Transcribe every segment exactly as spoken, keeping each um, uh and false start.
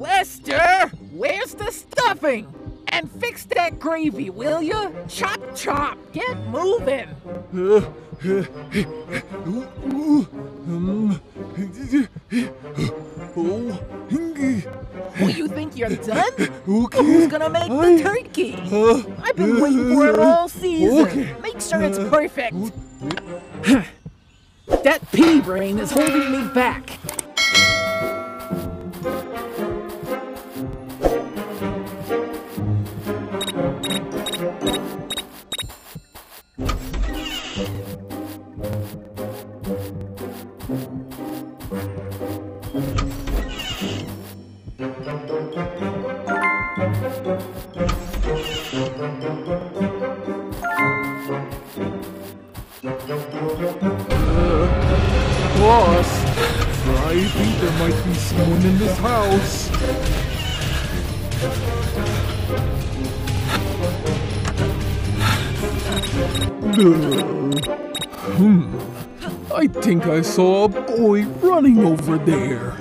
Lester, where's the stuffing? And fix that gravy, will you? Chop, chop, get moving. Uh, uh, ooh, ooh, um, oh. Well, you think you're done? Okay. Well, who's gonna make I, the turkey? Uh, I've been waiting for it all season. Okay. Make sure it's perfect. Uh, that pea brain is holding me back. I think there might be someone in this house. Hmm. I think I saw a boy running over there.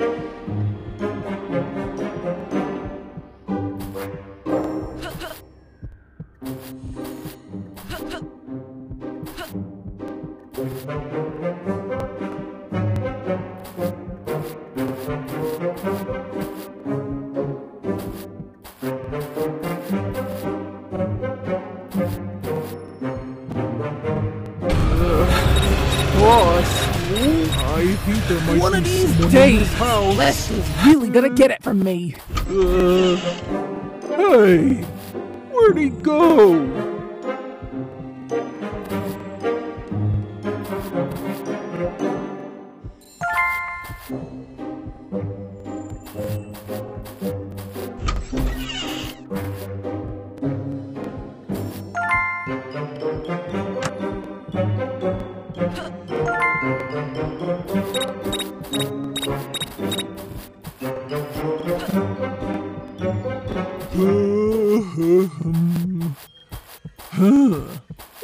I think there might One be of these days, Lester's really gonna get it from me. Uh, hey, where'd he go?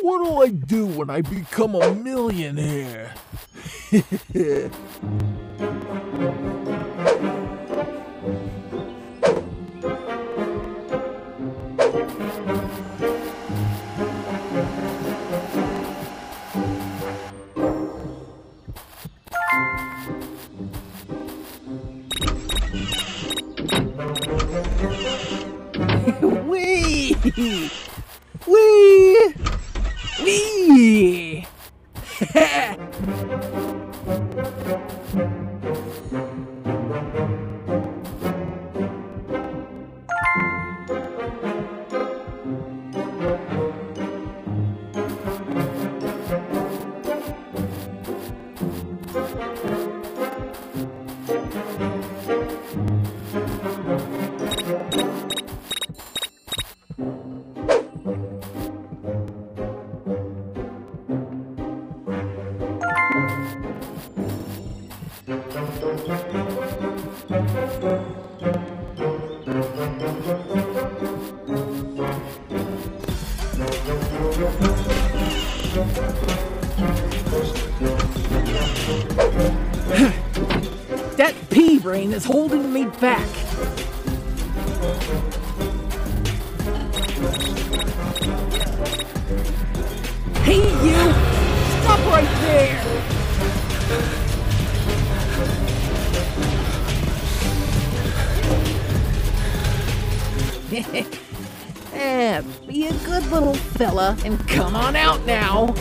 What'll I do when I become a millionaire? Wee! Wee! Wee! That pea brain is holding me back. Hey, you! Stop right there! Eh, be a good little fella and come on out now.